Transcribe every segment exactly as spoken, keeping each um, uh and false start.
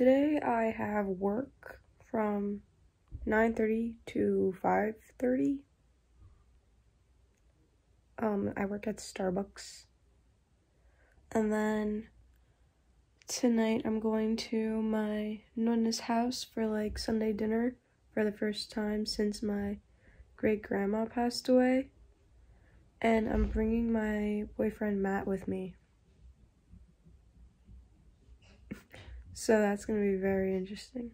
Today I have work from nine thirty to five thirty. Um, I work at Starbucks. And then tonight I'm going to my nonna's house for like Sunday dinner for the first time since my great-grandma passed away. And I'm bringing my boyfriend Matt with me. So that's going to be very interesting.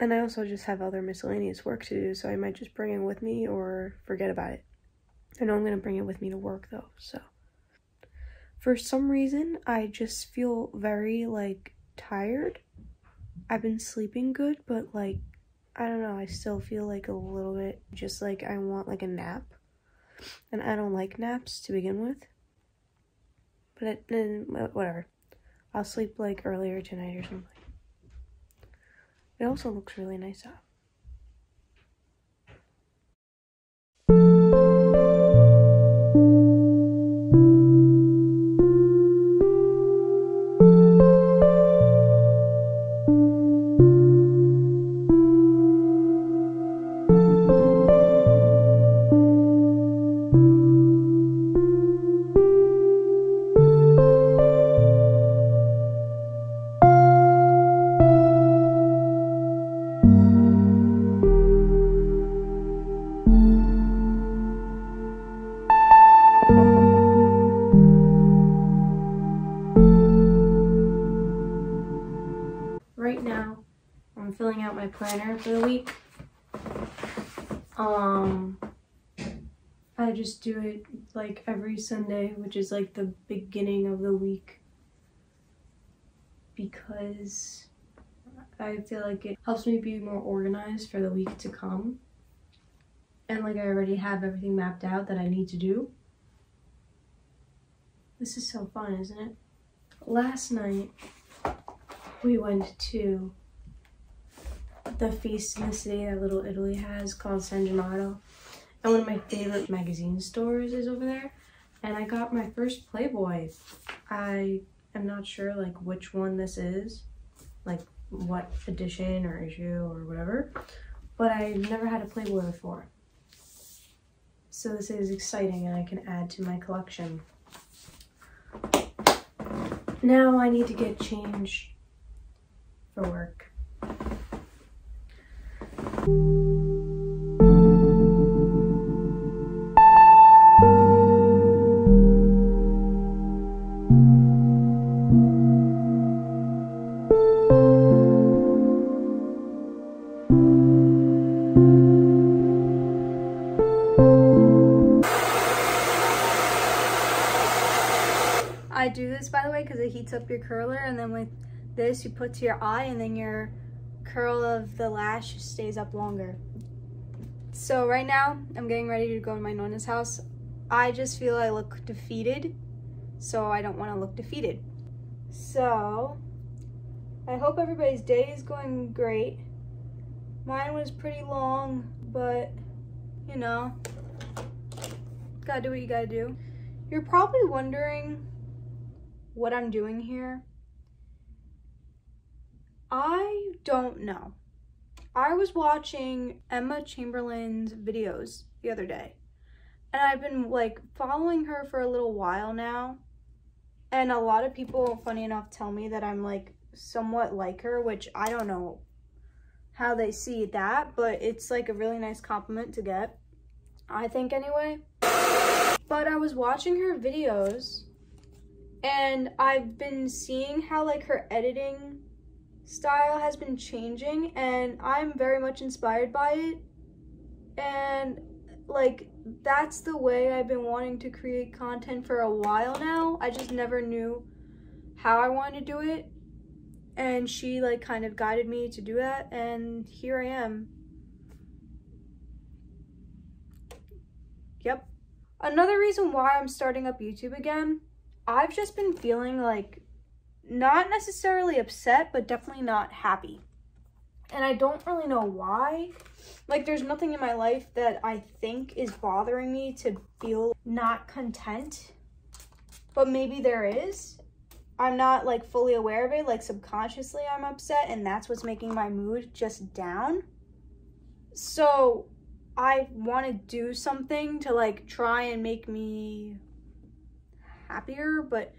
And I also just have other miscellaneous work to do, so I might just bring it with me or forget about it. I know I'm going to bring it with me to work though, so. For some reason, I just feel very, like, tired. I've been sleeping good, but, like, I don't know, I still feel like a little bit just like I want, like, a nap. And I don't like naps to begin with. But it, then, whatever. I'll sleep, like, earlier tonight or something. It also looks really nice out. I'm filling out my planner for the week. Um, I just do it like every Sunday, which is like the beginning of the week, because I feel like it helps me be more organized for the week to come. And like I already have everything mapped out that I need to do. This is so fun, isn't it? Last night we went to the feast in the city that Little Italy has called San Gennaro, and one of my favorite magazine stores is over there, and I got my first Playboy. I am not sure like which one this is, like what edition or issue or whatever, but I've never had a Playboy before, so this is exciting and I can add to my collection. Now I need to get changed for work. Thank you. I do this, by the way, because it heats up your curler, and then with this you put to your eye, and then your curl of the lash stays up longer. So right now I'm getting ready to go to my nonna's house. I just feel I look defeated, so I don't want to look defeated. So I hope everybody's day is going great. Mine was pretty long, but you know, gotta do what you gotta do. You're probably wondering what I'm doing here. I don't know. I was watching Emma Chamberlain's videos the other day, and I've been like following her for a little while now, and a lot of people, funny enough, tell me that I'm like somewhat like her, which I don't know how they see that, but it's like a really nice compliment to get, I think anyway. But I was watching her videos, and I've been seeing how like her editing style has been changing, and I'm very much inspired by it, and like that's the way I've been wanting to create content for a while now. I just never knew how I wanted to do it, and she like kind of guided me to do that, and here I am. Yep. Another reason why I'm starting up YouTube again, I've just been feeling like not necessarily upset, but definitely not happy, and I don't really know why. Like there's nothing in my life that I think is bothering me to feel not content, but maybe there is. I'm not like fully aware of it, like subconsciously I'm upset, and that's what's making my mood just down. So I want to do something to like try and make me happier, but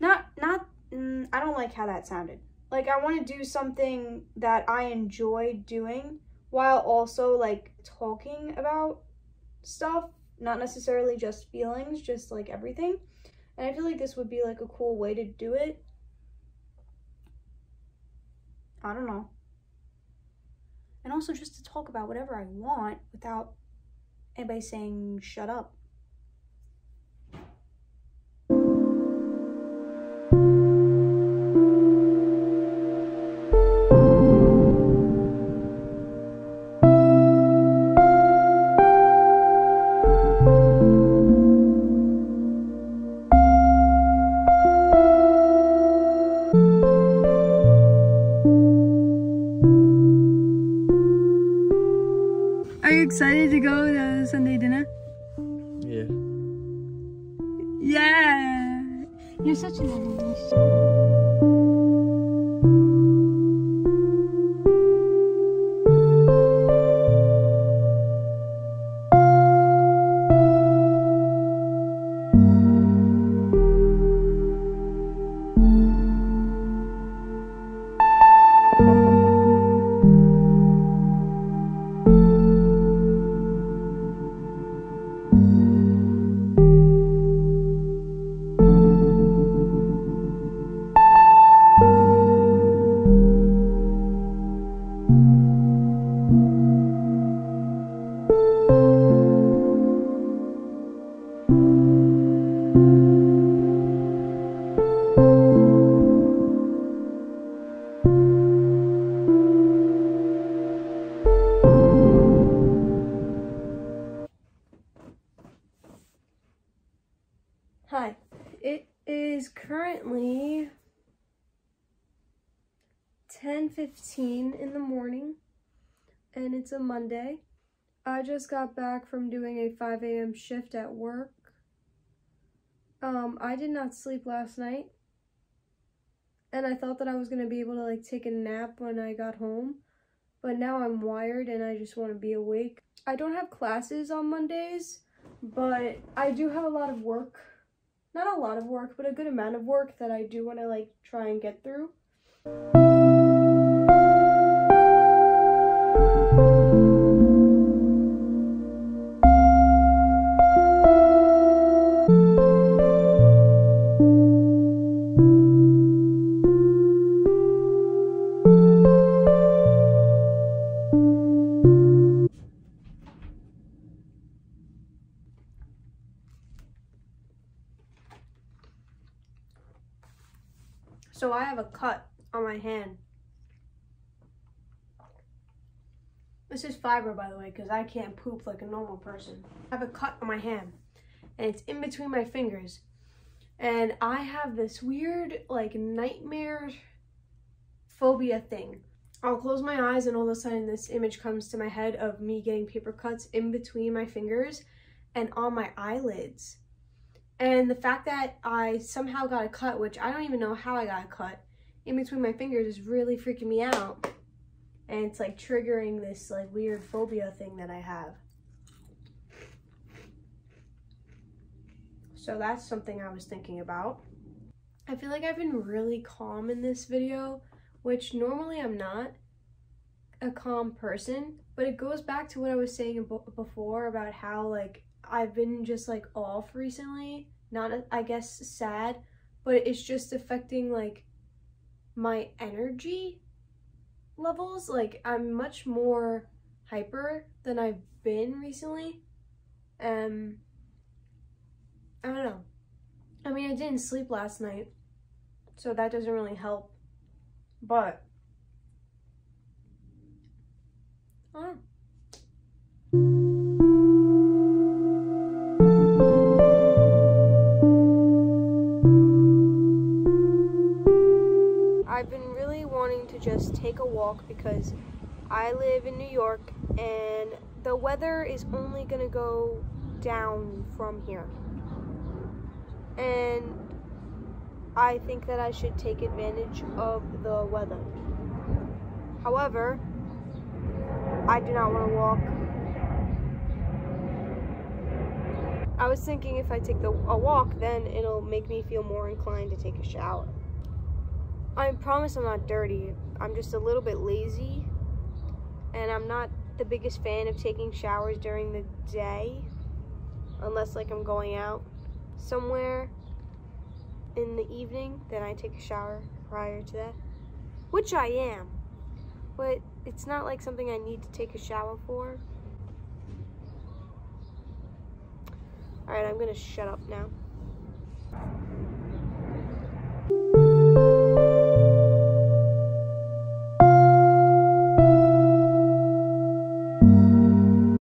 not not mm, I don't like how that sounded. Like, I want to do something that I enjoy doing while also like talking about stuff, not necessarily just feelings, just like everything. And I feel like this would be like a cool way to do it. I don't know. And also just to talk about whatever I want without anybody saying shut up. Excited to go to Sunday dinner? Yeah. Yeah! You're such an animal. Hi, it is currently ten fifteen in the morning, and it's a Monday. I just got back from doing a five A M shift at work. Um, I did not sleep last night, and I thought that I was going to be able to like take a nap when I got home, but now I'm wired and I just want to be awake. I don't have classes on Mondays, but I do have a lot of work. Not a lot of work, but a good amount of work that I do want to like try and get through. So I have a cut on my hand. This is fiber, by the way, because I can't poop like a normal person. I have a cut on my hand, and it's in between my fingers. And I have this weird, like, nightmare phobia thing. I'll close my eyes, and all of a sudden this image comes to my head of me getting paper cuts in between my fingers and on my eyelids. And the fact that I somehow got a cut, which I don't even know how I got a cut, in between my fingers is really freaking me out. And it's like triggering this like weird phobia thing that I have. So that's something I was thinking about. I feel like I've been really calm in this video, which normally I'm not a calm person, but it goes back to what I was saying before about how like I've been just like off recently, not I guess sad, but it's just affecting like my energy levels. Like, I'm much more hyper than I've been recently. Um, I don't know. I mean, I didn't sleep last night, so that doesn't really help, but I don't know. I've been really wanting to just take a walk because I live in New York and the weather is only going to go down from here. And I think that I should take advantage of the weather. However, I do not want to walk. I was thinking if I take the, a walk, then it'll make me feel more inclined to take a shower. I promise I'm not dirty. I'm just a little bit lazy, and I'm not the biggest fan of taking showers during the day, unless like I'm going out somewhere in the evening, then I take a shower prior to that, which I am, but it's not like something I need to take a shower for. Alright, I'm gonna shut up now.